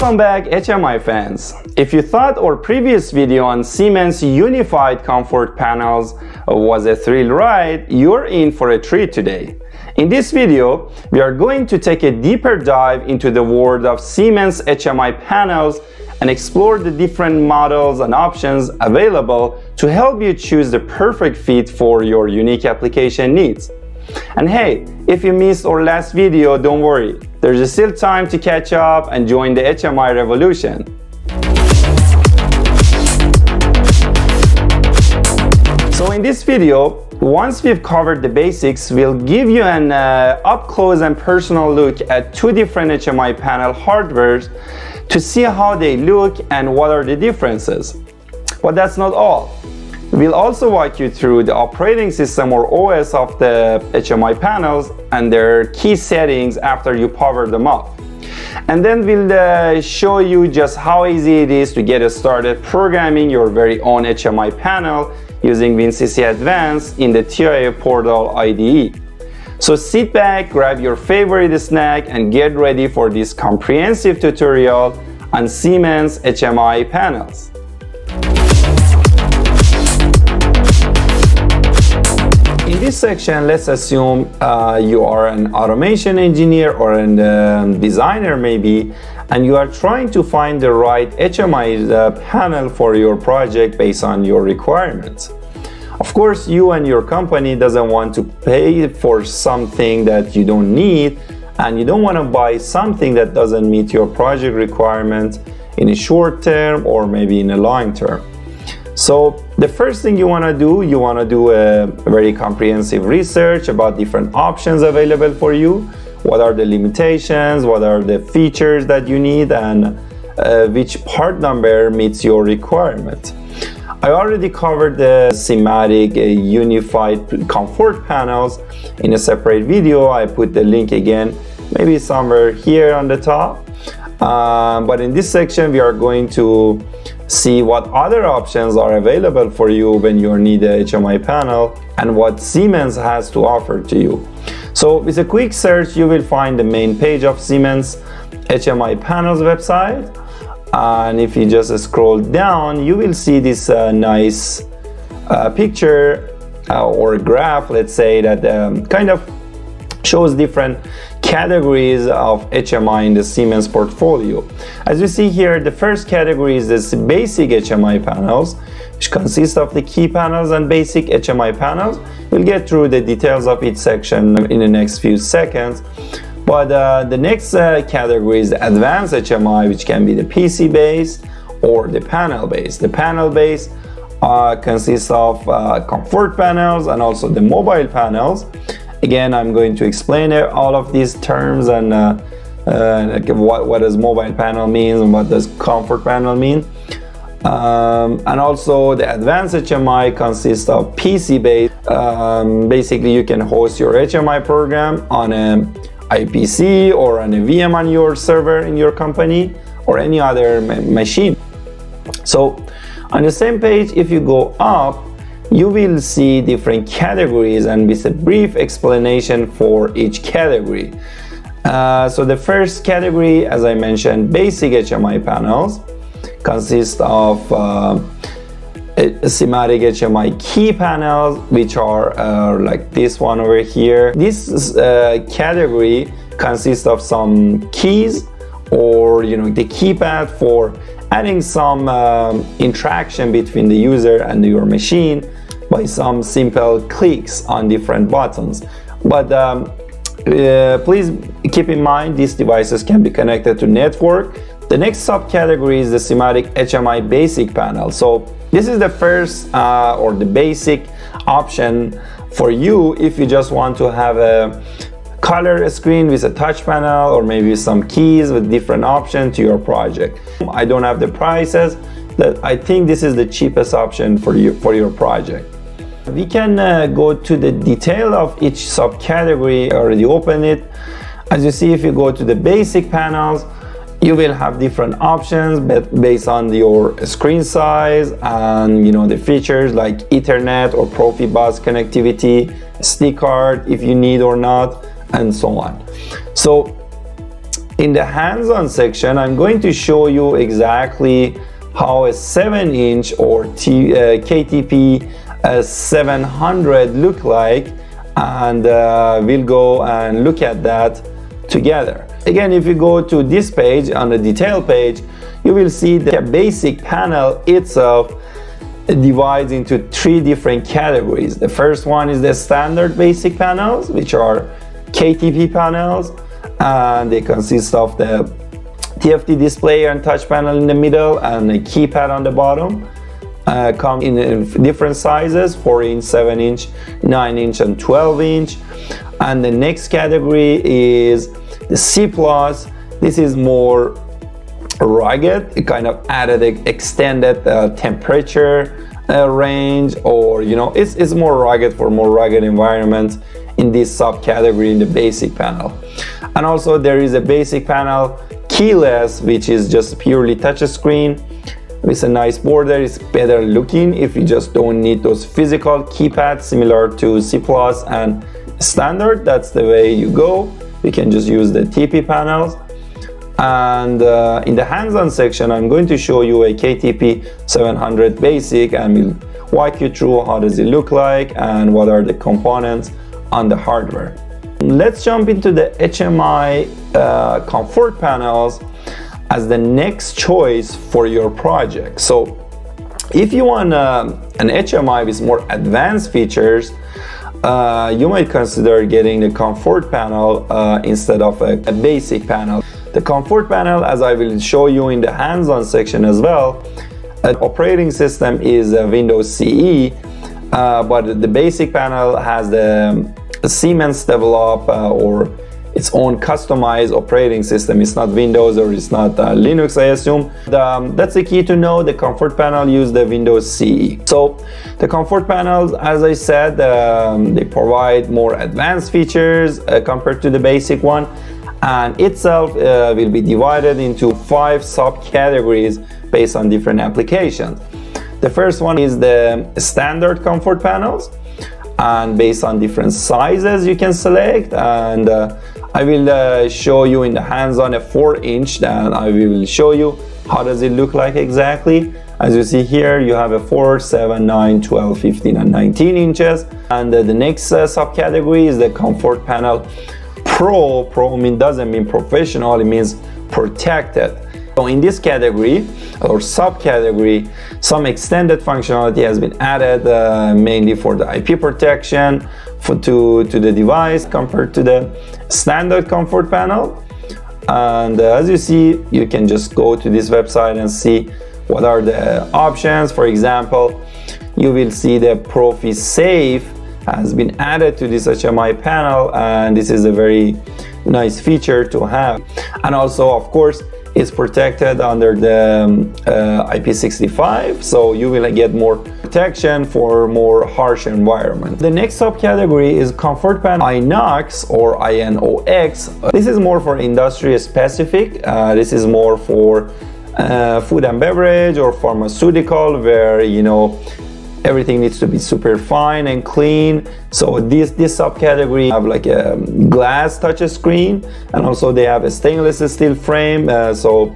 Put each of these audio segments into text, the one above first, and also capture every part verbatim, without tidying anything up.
Welcome back, H M I fans! If you thought our previous video on Siemens Unified Comfort Panels was a thrill ride, you're in for a treat today. In this video, we are going to take a deeper dive into the world of Siemens H M I panels and explore the different models and options available to help you choose the perfect fit for your unique application needs. And hey, if you missed our last video, don't worry. There's still time to catch up and join the H M I revolution. So in this video, once we've covered the basics, we'll give you an uh, up-close and personal look at two different H M I panel hardwares to see how they look and what are the differences. But that's not all. We'll also walk you through the operating system or O S of the H M I panels and their key settings after you power them up. And then we'll uh, show you just how easy it is to get started programming your very own H M I panel using WinCC Advanced in the T I A Portal I D E. So sit back, grab your favorite snack and get ready for this comprehensive tutorial on Siemens H M I panels. In this section, let's assume uh, you are an automation engineer or a um, designer maybe, and you are trying to find the right H M I uh, panel for your project based on your requirements. Of course, you and your company doesn't want to pay for something that you don't need, and you don't want to buy something that doesn't meet your project requirements in a short term or maybe in a long term. So the first thing you want to do, you want to do a very comprehensive research about different options available for you. What are the limitations? What are the features that you need? And uh, which part number meets your requirement? I already covered the Simatic uh, Unified Comfort Panels in a separate video. I put the link again, maybe somewhere here on the top. Uh, but in this section, we are going to see what other options are available for you when you need a H M I panel and what Siemens has to offer to you. So with a quick search, you will find the main page of Siemens H M I panels website. And if you just scroll down, you will see this uh, nice uh, picture uh, or graph, let's say, that um, kind of shows different categories of H M I in the Siemens portfolio. As you see here, the first category is this basic H M I panels, which consists of the key panels and basic H M I panels. We'll get through the details of each section in the next few seconds. But uh, the next uh, category is the advanced H M I, which can be the P C based or the panel based. The panel based uh, consists of uh, comfort panels and also the mobile panels. Again, I'm going to explain all of these terms and uh, uh, what, what does mobile panel mean and what does comfort panel mean. Um, and also the advanced H M I consists of P C based. Um, basically, you can host your H M I program on an I P C or on a V M on your server in your company or any other ma machine. So on the same page, if you go up, you will see different categories and with a brief explanation for each category. Uh, so the first category, as I mentioned, basic H M I panels, consists of uh, Simatic H M I key panels, which are uh, like this one over here. This uh, category consists of some keys or, you know, the keypad for adding some um, interaction between the user and your machine by some simple clicks on different buttons. But um, uh, please keep in mind these devices can be connected to network. The next subcategory is the Simatic H M I basic panel. So this is the first uh, or the basic option for you if you just want to have a color screen with a touch panel or maybe some keys with different options to your project. I don't have the prices, but I think this is the cheapest option for you for your project. We can uh, go to the detail of each subcategory. I already opened it. As you see, if you go to the basic panels, you will have different options based on your screen size and, you know, the features like Ethernet or PROFIBUS connectivity, S D card if you need or not, and so on. So In the hands-on section, I'm going to show you exactly how a seven inch or T, uh, K T P seven hundred look like, and uh, we'll go and look at that together. Again, if you go to this page, on the detail page, you will see the basic panel itself divides into three different categories. The first one is the standard basic panels, which are K T P panels, and they consist of the T F T display and touch panel in the middle and a keypad on the bottom. Uh, come in, in different sizes, four inch, seven inch, nine inch and twelve inch. And the next category is the C plus. This is more rugged, it kind of added extended uh, temperature uh, range, or you know, it's, it's more rugged for more rugged environments in this subcategory in the basic panel. And also there is a basic panel keyless, which is just purely touch screen. It's a nice border, it's better looking if you just don't need those physical keypads similar to C plus and standard. That's the way you go. We can just use the T P panels. And uh, in the hands-on section, I'm going to show you a K T P seven hundred basic, and we'll walk you through how does it look like and what are the components on the hardware. Let's jump into the H M I uh, comfort panels as the next choice for your project. So if you want uh, an H M I with more advanced features, uh, you might consider getting the comfort panel uh, instead of a, a basic panel. The comfort panel, as I will show you in the hands-on section as well, an operating system is uh, Windows C E, uh, but the basic panel has the Siemens developed uh, or its own customized operating system. It's not Windows, or it's not uh, Linux, I assume. The, um, that's the key to know. The comfort panel use the Windows C E. So the comfort panels, as I said, um, they provide more advanced features uh, compared to the basic one, and itself uh, will be divided into five subcategories based on different applications. The first one is the standard comfort panels, and based on different sizes you can select, and uh, I will uh, show you in the hands-on a four inch, and I will show you how does it look like exactly. As you see here, you have a four, seven, nine, twelve, fifteen and nineteen inches. And uh, the next uh, subcategory is the comfort panel Pro. Pro mean, doesn't mean professional, it means protected. So in this category or subcategory, some extended functionality has been added, uh, mainly for the I P protection for to, to the device compared to the standard comfort panel. And uh, as you see, you can just go to this website and see what are the options. For example, you will see the ProfiSafe has been added to this H M I panel, and this is a very nice feature to have. And also, of course, is protected under the um, uh, I P sixty-five, so you will get more protection for more harsh environment. The next subcategory is comfort panel I N O X or I N O X. This is more for industry specific. Uh, this is more for uh, food and beverage or pharmaceutical, where you know everything needs to be super fine and clean. So this this subcategory have like a glass touch screen, and also they have a stainless steel frame, uh, so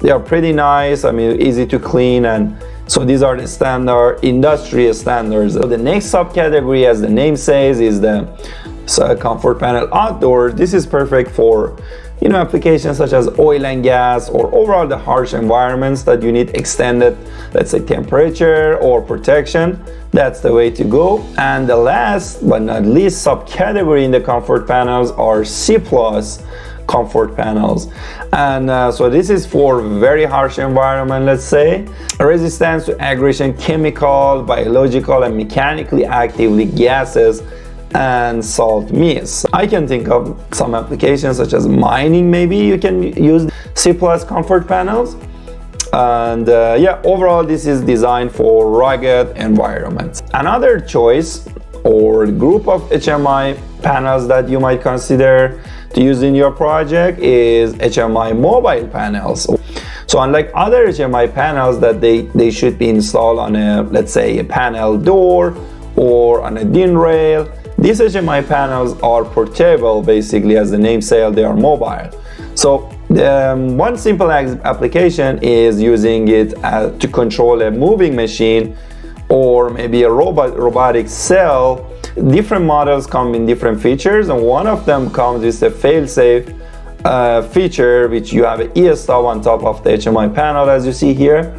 they are pretty nice, I mean easy to clean. And so these are the standard industry standards. So the next subcategory, as the name says, is the so comfort panel outdoors. This is perfect for you know applications such as oil and gas, or overall the harsh environments that you need extended, let's say, temperature or protection. That's the way to go. And the last but not least subcategory in the comfort panels are C plus comfort panels. And uh, so this is for very harsh environment, let's say resistance to aggression, chemical, biological and mechanically actively gases and salt mist. I can think of some applications such as mining. Maybe you can use C plus comfort panels. And uh, yeah, overall this is designed for rugged environments. Another choice or group of H M I panels that you might consider to use in your project is H M I mobile panels. So unlike other H M I panels that they, they should be installed on a, let's say, a panel door or on a DIN rail, these H M I panels are portable, basically, as the name says, they are mobile. So The, um, one simple application is using it uh, to control a moving machine or maybe a robot robotic cell. Different models come in different features, and one of them comes with a fail-safe uh, feature, which you have an e-stop on top of the H M I panel, as you see here.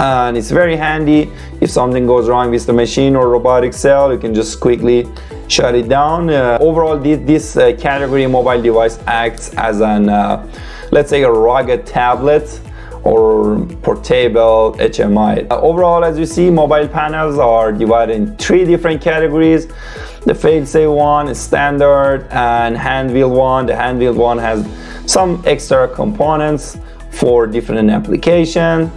And it's very handy. If something goes wrong with the machine or robotic cell, you can just quickly shut it down. Uh, overall, this, this uh, category mobile device acts as an, uh, let's say, a rugged tablet or portable H M I. Uh, overall, as you see, mobile panels are divided in three different categories. The fail-safe one is standard and hand-wheeled one. The hand-wheeled one has some extra components for different applications.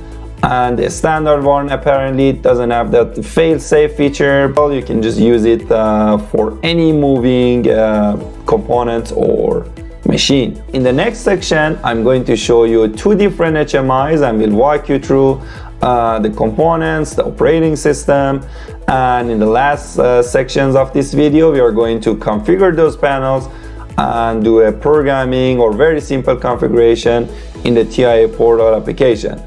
And the standard one apparently doesn't have that fail-safe feature, but you can just use it uh, for any moving uh, component or machine. In the next section, I'm going to show you two different H M Is and will walk you through uh, the components, the operating system, and in the last uh, sections of this video, we are going to configure those panels and do a programming or very simple configuration in the T I A Portal application.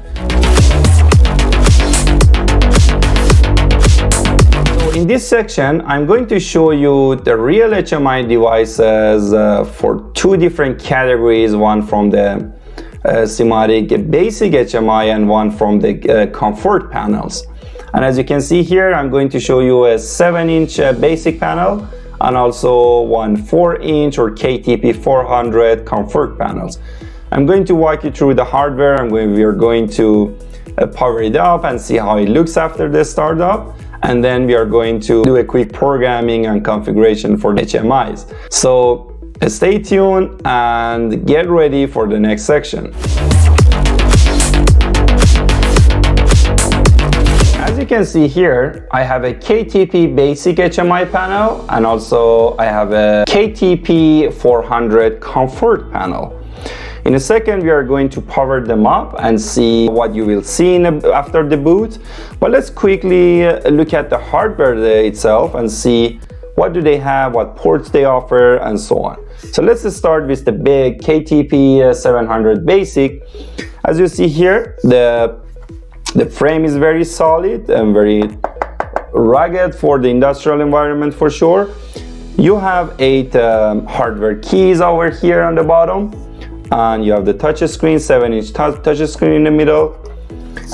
In this section, I'm going to show you the real H M I devices uh, for two different categories, one from the uh, Simatic basic H M I and one from the uh, comfort panels. And as you can see here, I'm going to show you a seven inch uh, basic panel and also one four inch or K T P four hundred comfort panels. I'm going to walk you through the hardware, and we are going to uh, power it up and see how it looks after the startup. And then we are going to do a quick programming and configuration for the H M Is. So stay tuned and get ready for the next section. As you can see here, I have a K T P basic H M I panel, and also I have a K T P four hundred comfort panel. In a second, we are going to power them up and see what you will see in a, after the boot. But let's quickly look at the hardware itself and see what do they have, what ports they offer, and so on. So let's start with the big K T P seven hundred basic. As you see here, the, the frame is very solid and very rugged for the industrial environment for sure. You have eight um, hardware keys over here on the bottom. And you have the touch screen, seven inch touch screen in the middle.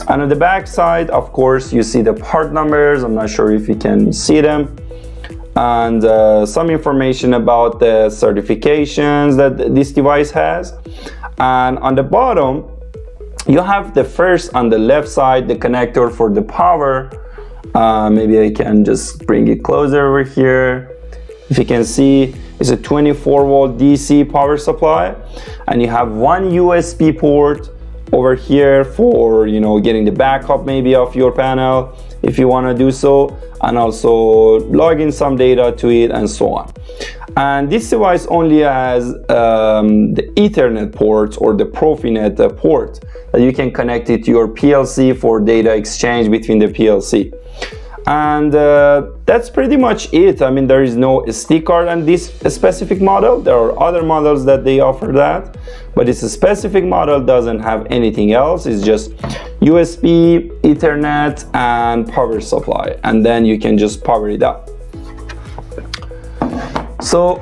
And on the back side, of course, you see the part numbers. I'm not sure if you can see them. And uh, some information about the certifications that this device has. And on the bottom, you have the first on the left side, the connector for the power. Uh, maybe I can just bring it closer over here. If you can see, it's a twenty-four volt D C power supply, and you have one U S B port over here for, you know, getting the backup maybe of your panel if you want to do so, and also log in some data to it and so on. And this device only has um, the Ethernet port or the Profinet uh, port that you can connect it to your P L C for data exchange between the P L C. And uh, that's pretty much it. I mean, there is no S D card on this specific model. There are other models that they offer that, but this specific model doesn't have anything else. It's just U S B, Ethernet, and power supply, and then you can just power it up. So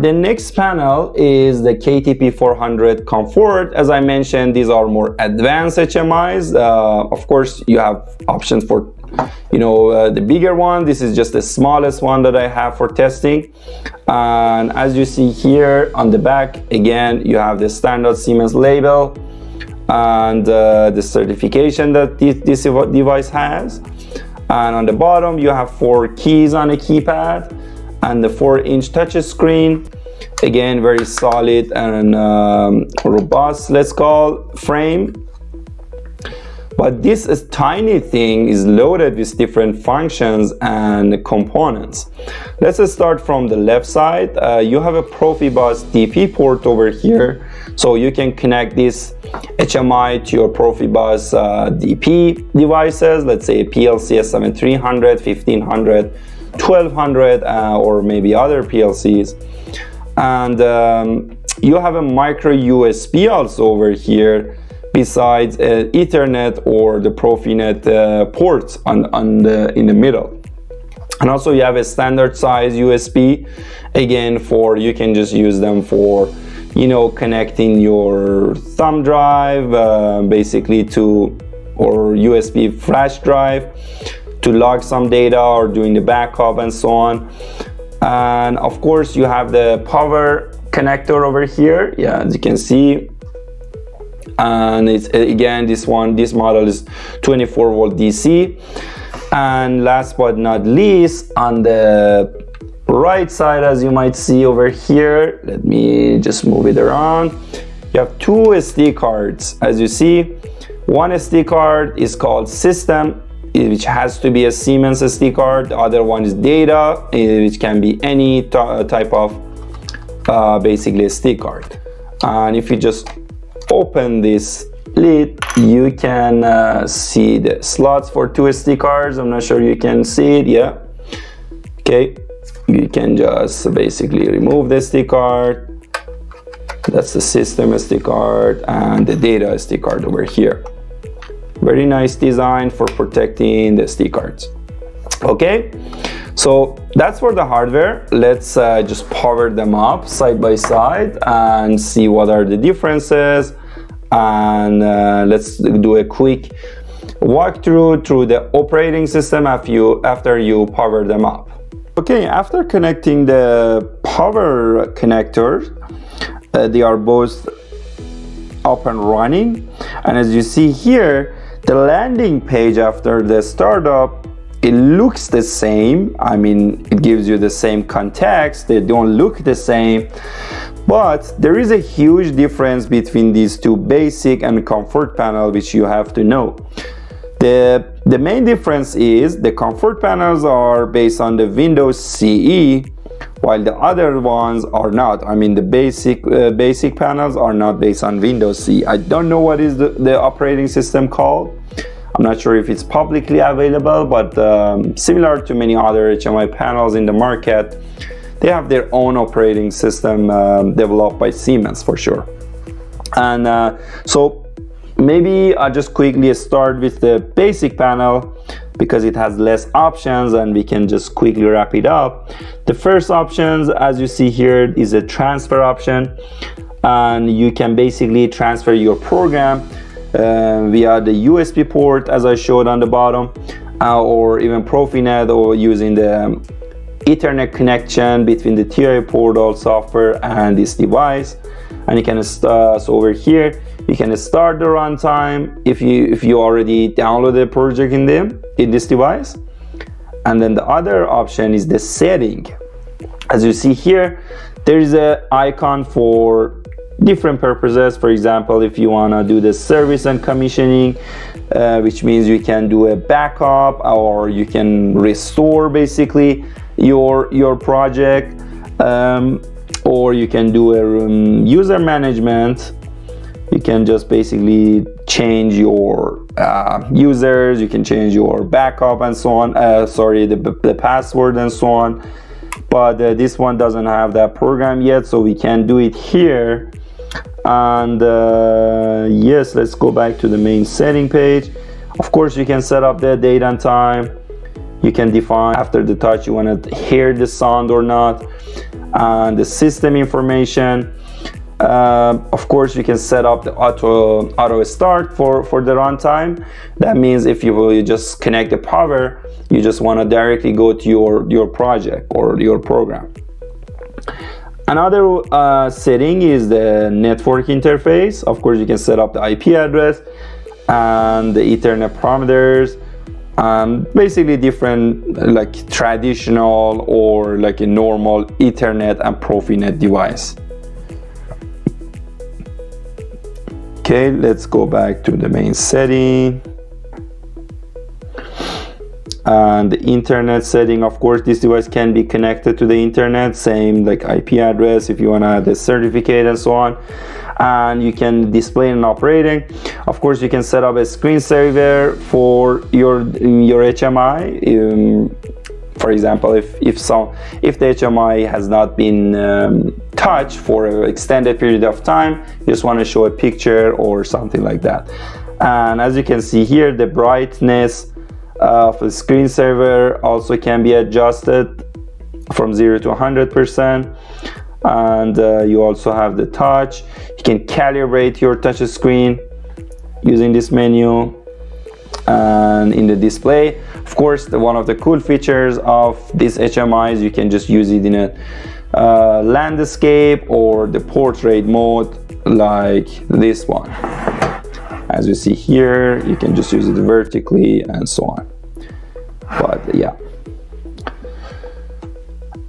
the next panel is the K T P four hundred Comfort. As I mentioned, these are more advanced H M Is. Uh, of course, you have options for, you know, uh, the bigger one. This is just the smallest one that I have for testing. And as you see here on the back, again, you have the standard Siemens label and uh, the certification that this, this device has. And on the bottom, you have four keys on a keypad and the four inch touch screen. Again, very solid and um, robust, let's call, frame. But this is tiny thing is loaded with different functions and components. Let's start from the left side. Uh, you have a PROFIBUS D P port over here. So you can connect this H M I to your PROFIBUS uh, D P devices. Let's say P L C S seven three hundred, fifteen hundred, twelve hundred, uh, or maybe other P L Cs. and um, you have a micro U S B also over here, besides uh, Ethernet or the Profinet uh, ports on, on the, in the middle. And also you have a standard size U S B, again, for you can just use them for, you know, connecting your thumb drive uh, basically to, or U S B flash drive, to log some data or doing the backup and so on. And of course you have the power connector over here, yeah, as you can see. And it's, again, this one, this model is twenty-four volt D C. And last but not least, on the right side, as you might see over here, let me just move it around, you have two S D cards. As you see, one S D card is called system, which has to be a Siemens S D card. The other one is data, which can be any type of uh, basically S D card. And if you just open this lid, you can uh, see the slots for two S D cards. I'm not sure you can see it. Yeah, okay, you can just basically remove the S D card. That's the system S D card and the data S D card over here. Very nice design for protecting the S D cards. Okay, so that's for the hardware. Let's uh, just power them up side by side and see what are the differences. And uh, let's do a quick walkthrough through the operating system after you, after you power them up. Okay, after connecting the power connectors, uh, they are both up and running. And as you see here, the landing page after the startup, it looks the same. I mean, it gives you the same context, they don't look the same, but there is a huge difference between these two, basic and comfort panel, which you have to know. The, the main difference is the comfort panels are based on the Windows C E, while the other ones are not. I mean, the basic uh, basic panels are not based on Windows C E. I don't know what is the, the operating system called. I'm not sure if it's publicly available, but um, similar to many other H M I panels in the market, they have their own operating system uh, developed by Siemens for sure. And uh, so maybe I'll just quickly start with the basic panel, because it has less options and we can just quickly wrap it up. The first options, as you see here, is a transfer option, and you can basically transfer your program uh, via the U S B port, as I showed on the bottom, uh, or even Profinet, or using the um, Ethernet connection between the T I A Portal software and this device. And you can uh, so over here you can start the runtime if you if you already downloaded a project in them in this device. And then the other option is the setting. As you see here, there is an icon for different purposes. For example, if you want to do the service and commissioning, uh, which means you can do a backup or you can restore basically your your project, um, or you can do a um, user management. You can just basically change your uh, users, you can change your backup and so on, uh, sorry, the, the password and so on. But uh, this one doesn't have that program yet, so we can do it here. And uh, yes, let's go back to the main setting page. Of course, you can set up the date and time. You can define after the touch you want to hear the sound or not, and the system information. Uh, of course, you can set up the auto auto start for for the runtime. That means if you will you just connect the power, you just want to directly go to your your project or your program. Another uh, setting is the network interface. Of course, you can set up the I P address and the Ethernet parameters. Um, basically different, like traditional or like a normal Ethernet and Profinet device. Okay, let's go back to the main setting and the internet setting. Of course, this device can be connected to the internet, same like I P address if you want to add the certificate and so on. And you can display and operating. Of course, you can set up a screensaver for your your H M I, um, For example, if if some if the H M I has not been um, touched for an extended period of time, you just want to show a picture or something like that. And as you can see here, the brightness of the screen server also can be adjusted from zero to one hundred percent. And uh, you also have the touch. You can calibrate your touch screen using this menu. And in the display, of course, the, one of the cool features of this H M I is you can just use it in a uh, landscape or the portrait mode like this one. As you see here, you can just use it vertically and so on. But yeah.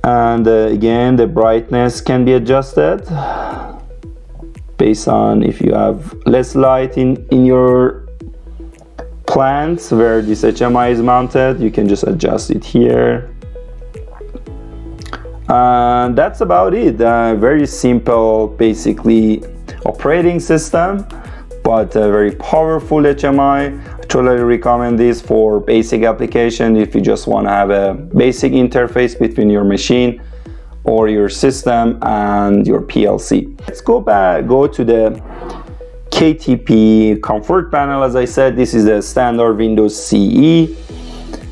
And uh, again, the brightness can be adjusted based on if you have less light in, in your plants where this H M I is mounted, you can just adjust it here. And that's about it. Uh, very simple, basically, operating system, but a very powerful H M I. I totally recommend this for basic application if you just want to have a basic interface between your machine or your system and your P L C. Let's go back, go to the K T P Comfort Panel. As I said, this is a standard Windows C E.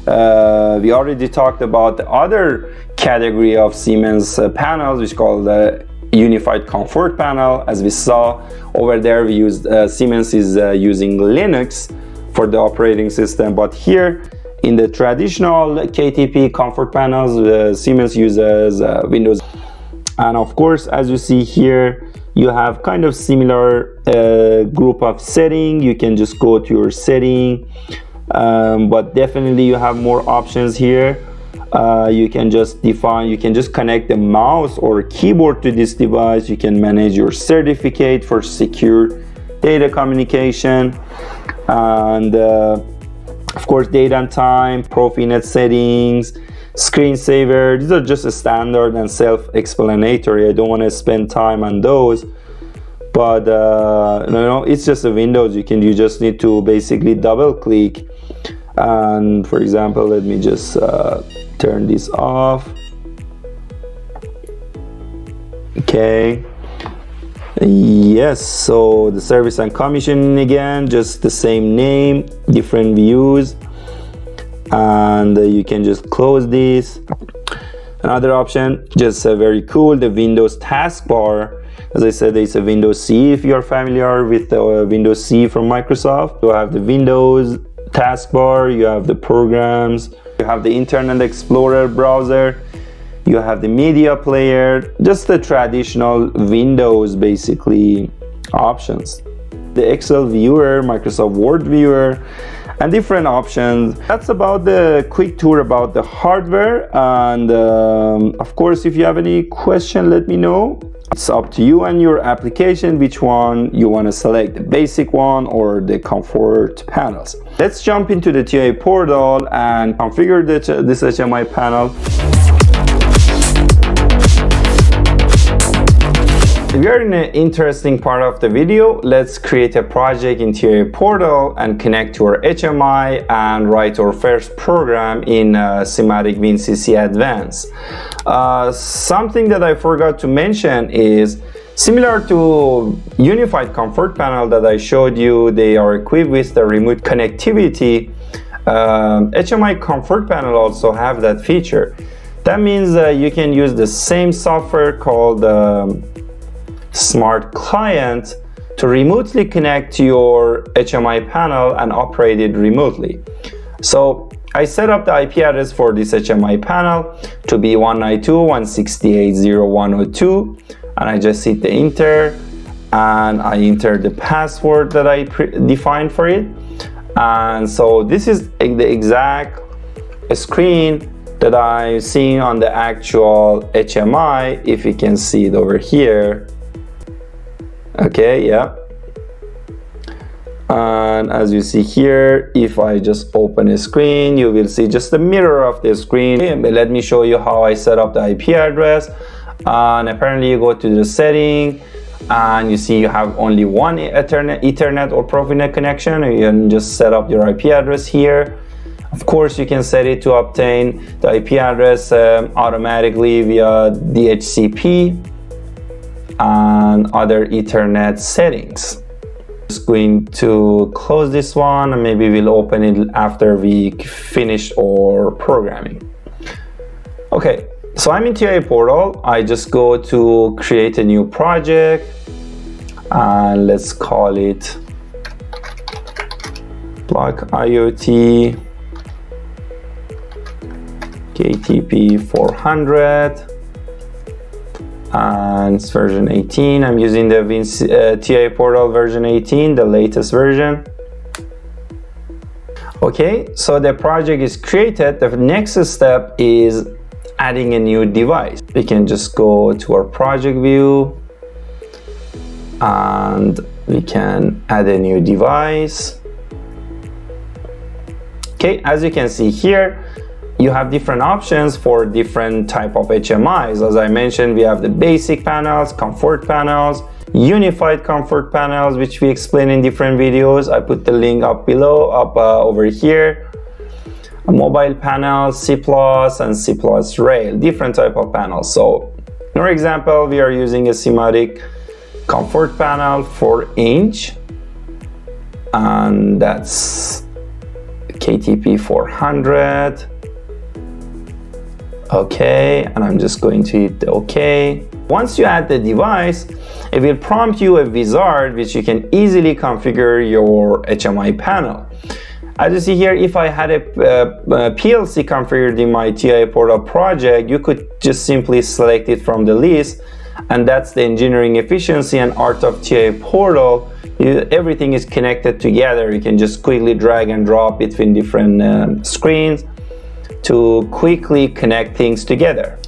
Uh, we already talked about the other category of Siemens uh, panels, which is called the Unified Comfort Panel. As we saw over there, we used uh, Siemens is uh, using Linux for the operating system, but here in the traditional K T P Comfort Panels, uh, Siemens uses uh, Windows. And of course, as you see here, you have kind of similar uh, group of setting. You can just go to your setting, um, but definitely you have more options here. Uh, you can just define, you can just connect the mouse or keyboard to this device. You can manage your certificate for secure data communication. And uh, of course, date and time, Profinet settings, screensaver. These are just a standard and self-explanatory. I don't want to spend time on those, but uh, you know, it's just a Windows. You can, you just need to basically double click. And for example, let me just uh, turn this off. Okay. Yes. So the service and commissioning, again, just the same name, different views. And you can just close this. Another option, just uh, very cool, the Windows taskbar. As I said, it's a Windows C E. If you're familiar with the uh, Windows C E from Microsoft, you have the Windows taskbar, you have the programs, you have the Internet Explorer browser, you have the media player, just the traditional Windows basically options. The Excel viewer, Microsoft Word viewer, and different options. That's about the quick tour about the hardware. And um, of course, if you have any question, let me know. It's up to you and your application which one you want to select, the basic one or the comfort panels. Let's jump into the T I A portal and configure the, this H M I panel. We are in an interesting part of the video. Let's create a project in T I A Portal and connect to our H M I and write our first program in uh, Simatic WinCC Advanced. Uh, something that I forgot to mention is similar to Unified Comfort Panel that I showed you, they are equipped with the remote connectivity. Uh, H M I Comfort Panel also have that feature. That means uh, you can use the same software called um, Smart Client to remotely connect to your H M I panel and operate it remotely. So I set up the I P address for this H M I panel to be one ninety-two dot one sixty-eight dot zero dot one oh two, and I just hit the enter, and I enter the password that I defined for it. And so this is the exact screen that I'm seeing on the actual H M I, if you can see it over here. Okay, yeah. And as you see here, if I just open a screen, you will see just the mirror of the screen. Okay, let me show you how I set up the I P address. And apparently you go to the setting and you see you have only one Ethernet, Ethernet or Profinet connection. You can just set up your I P address here. Of course, you can set it to obtain the I P address um, automatically via D H C P and other Ethernet settings. Just going to close this one, and maybe we'll open it after we finish our programming. Okay, so I'm in T I A Portal. I just go to create a new project, and let's call it BlocIoT K T P four hundred, and it's version eighteen. I'm using the uh, T I A Portal version eighteen, the latest version. Okay, so the project is created. The next step is adding a new device. We can just go to our project view and we can add a new device. Okay, as you can see here, you have different options for different type of H M Is. As I mentioned, we have the basic panels, comfort panels, unified comfort panels, which we explain in different videos. I put the link up below, up uh, over here. Mobile panels, C plus, and C plus rail, different type of panels. So, for example, we are using a Simatic comfort panel, four inch, and that's K T P four hundred. Okay, and I'm just going to hit okay. Once you add the device, it will prompt you a wizard which you can easily configure your H M I panel. As you see here, if I had a, a, a P L C configured in my T I A Portal project, you could just simply select it from the list, and that's the engineering efficiency and art of T I A Portal. You, everything is connected together. You can just quickly drag and drop between different um, screens to quickly connect things together.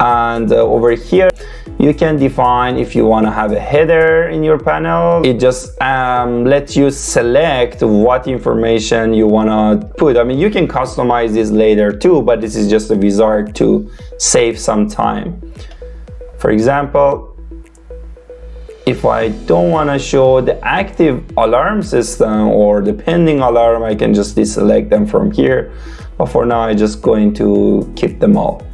And uh, over here you can define if you want to have a header in your panel. It just um, lets you select what information you want to put. I mean, you can customize this later too, but this is just a wizard to save some time. For example, if I don't want to show the active alarm system or the pending alarm, I can just deselect them from here. But for now, I'm just going to keep them all.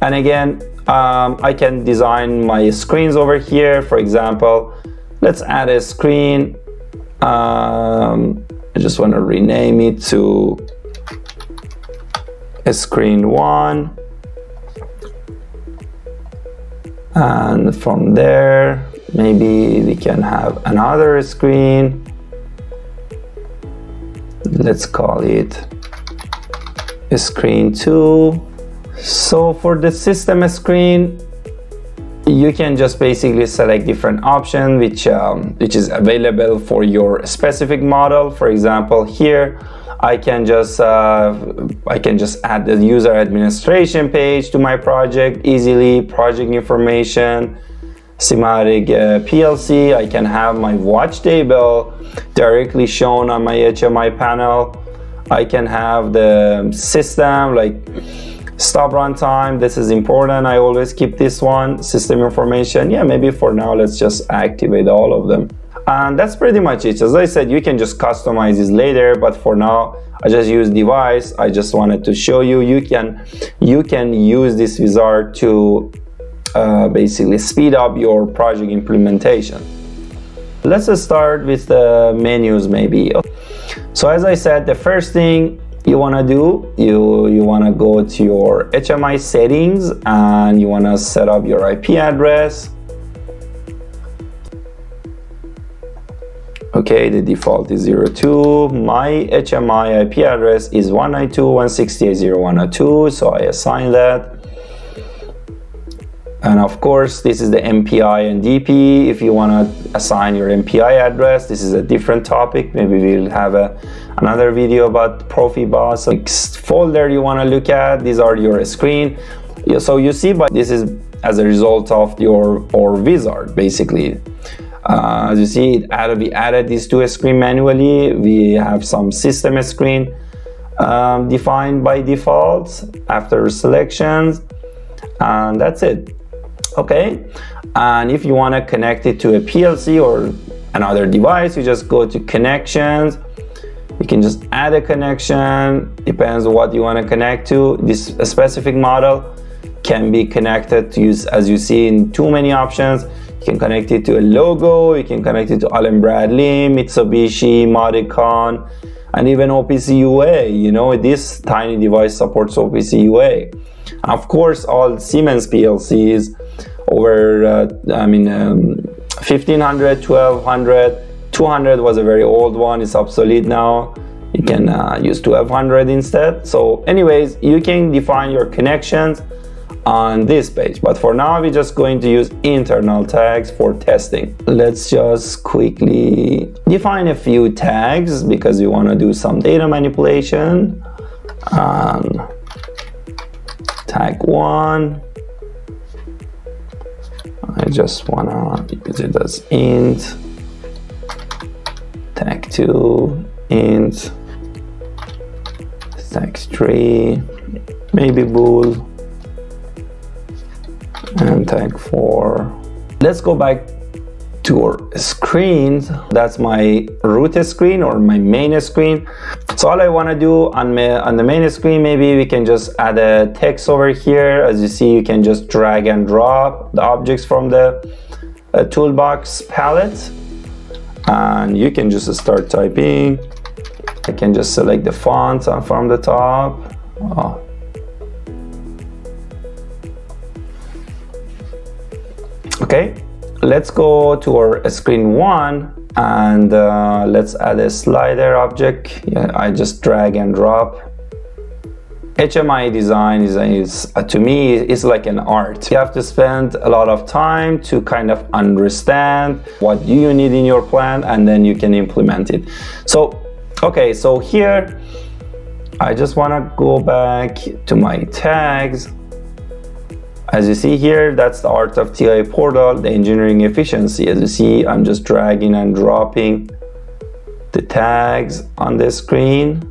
And again, um, I can design my screens over here. For example, let's add a screen. Um, I just want to rename it to a screen one. And from there, maybe we can have another screen. Let's call it screen two. So for the system screen, you can just basically select different options which um, which is available for your specific model. For example, here I can just uh, I can just add the user administration page to my project easily, project information, Simatic uh, P L C. I can have my watch table directly shown on my H M I panel. I can have the system, like stop run time. This is important. I always keep this one. System information. Yeah, maybe for now, let's just activate all of them. And that's pretty much it. As I said, you can just customize this later, but for now, I just use device. I just wanted to show you. You can, you can use this wizard to uh, basically speed up your project implementation. Let's start with the menus maybe. So as I said, the first thing you want to do, you, you want to go to your H M I settings and you want to set up your I P address. Okay, the default is zero two. My H M I I P address is one ninety-two dot one sixty-eight dot zero dot one oh two, so I assign that. And of course, this is the M P I and D P. If you want to assign your M P I address, this is a different topic. Maybe we'll have a, another video about PROFIBUS. Next folder you want to look at, these are your screen. So you see, but this is as a result of your or wizard, basically. Uh, as you see, it added, we added these two screens manually. We have some system screen um, defined by default after selections. And that's it. Okay, and if you want to connect it to a P L C or another device, you just go to connections, You can just add a connection, depends what you want to connect to. This specific model can be connected to use, as you see, in too many options. You can connect it to a logo, you can connect it to Allen Bradley, Mitsubishi, Modicon, and even O P C U A. You know, this tiny device supports O P C U A. Of course, all Siemens P L Cs over, uh, I mean, um, fifteen hundred, twelve hundred, two hundred was a very old one, it's obsolete now. You can uh, use twelve hundred instead. So anyways, you can define your connections on this page, but for now we're just going to use internal tags for testing. Let's just quickly define a few tags because we want to do some data manipulation. Um, tag one, I just wanna use it as int. Tag two, int. Tag three, maybe bool. And tag four. Let's go back to our screen. That's my root screen or my main screen. So all I want to do on, my, on the main screen, maybe we can just add a text over here. As you see, you can just drag and drop the objects from the uh, toolbox palette, and you can just start typing. I can just select the font from the top. Oh. Okay, let's go to our screen one and uh, let's add a slider object. Yeah, I just drag and drop. H M I design is, is uh, to me, it's like an art. You have to spend a lot of time to kind of understand what you need in your plan, and then you can implement it. So, okay, so here, I just wanna go back to my tags. As you see here, that's the art of T I A Portal, the engineering efficiency. As you see, I'm just dragging and dropping the tags on the screen.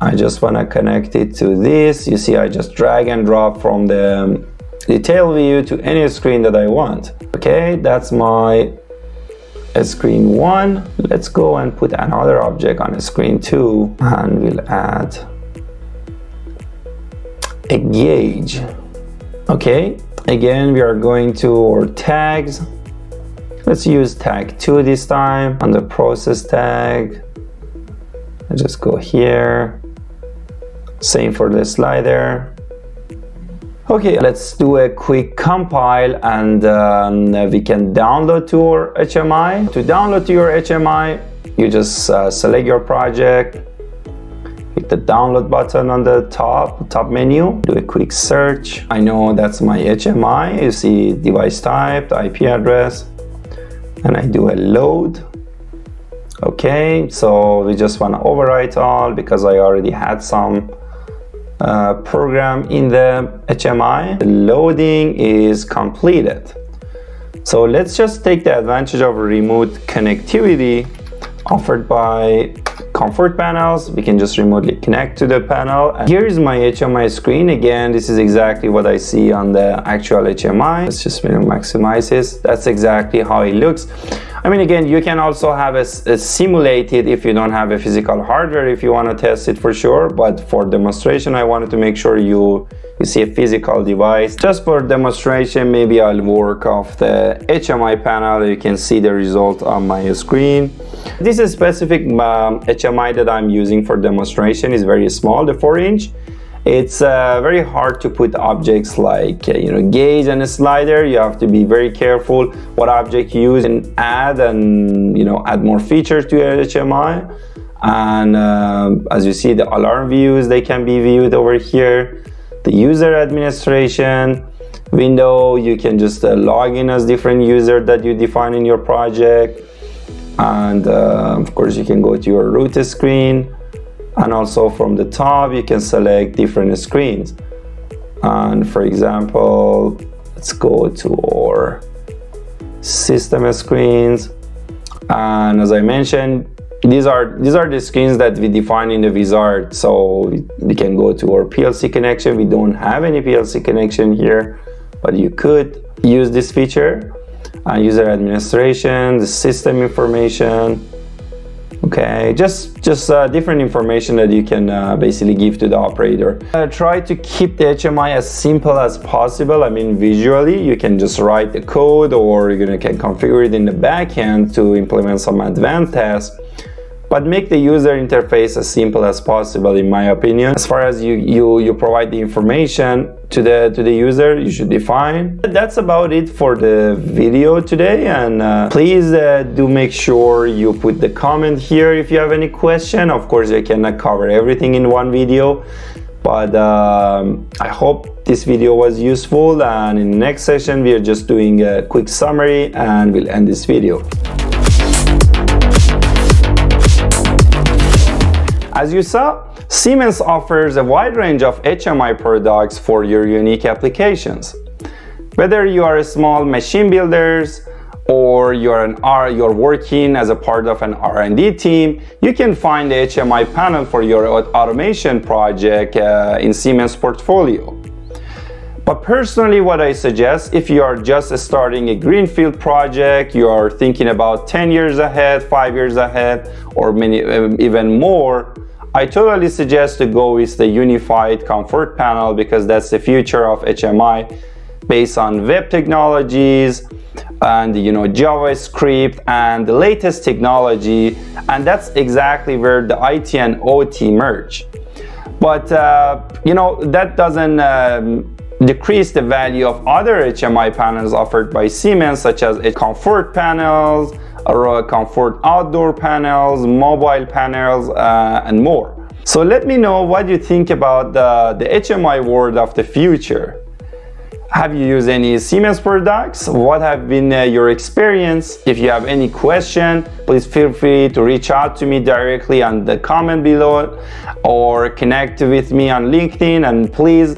I just want to connect it to this. You see, I just drag and drop from the detail view to any screen that I want. Okay, that's my screen one. Let's go and put another object on screen two, and we'll add a gauge. Okay, again, we are going to our tags. Let's use tag two this time on the process tag. I just go here. Same for the slider. Okay, let's do a quick compile, and um, we can download to our H M I. To download to your H M I, you just uh, select your project, the download button on the top top menu, do a quick search. I know that's my H M I. You see device type, the I P address, and I do a load. Okay, so we just want to overwrite all because I already had some uh, program in the H M I. The loading is completed. So let's just take the advantage of remote connectivity offered by Comfort Panels. We can just remotely connect to the panel. And here is my H M I screen. Again, this is exactly what I see on the actual H M I. Let's just maximize this. That's exactly how it looks. I mean, again, you can also have a, a simulated if you don't have a physical hardware, if you want to test it for sure. But for demonstration, I wanted to make sure you, you see a physical device. Just for demonstration, maybe I'll work off the H M I panel. You can see the result on my screen. This is specific um, H M I that I'm using for demonstration is very small, the four inch. It's uh, very hard to put objects like uh, you know, gauge and a slider. You have to be very careful what object you use and add, and you know, add more features to your H M I. And uh, as you see, the alarm views, they can be viewed over here. The user administration window, you can just uh, log in as different user that you define in your project. And uh, of course, you can go to your root screen. And also from the top, you can select different screens. And for example, let's go to our system screens. And as I mentioned, these are, these are the screens that we define in the wizard. So we, we can go to our P L C connection. We don't have any P L C connection here, but you could use this feature. Uh, user administration, the system information. Okay, just just uh, different information that you can uh, basically give to the operator. Uh, try to keep the H M I as simple as possible. I mean, visually, you can just write the code, or you can configure it in the backend to implement some advanced tasks. But make the user interface as simple as possible, in my opinion. As far as you you, you provide the information to the to the user, you should define. That's about it for the video today, and uh, please uh, do make sure you put the comment here if you have any question. Of course, I cannot cover everything in one video, but um, I hope this video was useful, and in the next session we are just doing a quick summary and we'll end this video. As you saw, Siemens offers a wide range of H M I products for your unique applications. Whether you are a small machine builders or you're, an R, you're working as a part of an R and D team, you can find the H M I panel for your automation project uh, in Siemens portfolio. But personally, what I suggest, if you are just starting a greenfield project, you are thinking about ten years ahead, five years ahead, or many, even more, I totally suggest to go with the Unified Comfort Panel, because that's the future of H M I, based on web technologies and, you know, JavaScript and the latest technology, and that's exactly where the I T and O T merge. But uh, you know, that doesn't um, decrease the value of other H M I panels offered by Siemens, such as a comfort panels, or comfort outdoor panels, mobile panels, uh, and more. So let me know what you think about the, the H M I world of the future. Have you used any Siemens products? What have been uh, your experience? If you have any question, please feel free to reach out to me directly on the comment below, or connect with me on LinkedIn, and please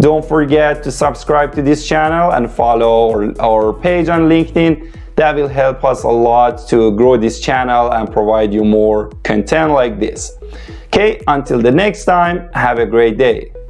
don't forget to subscribe to this channel and follow our, our page on LinkedIn. That will help us a lot to grow this channel and provide you more content like this. Okay, until the next time, have a great day.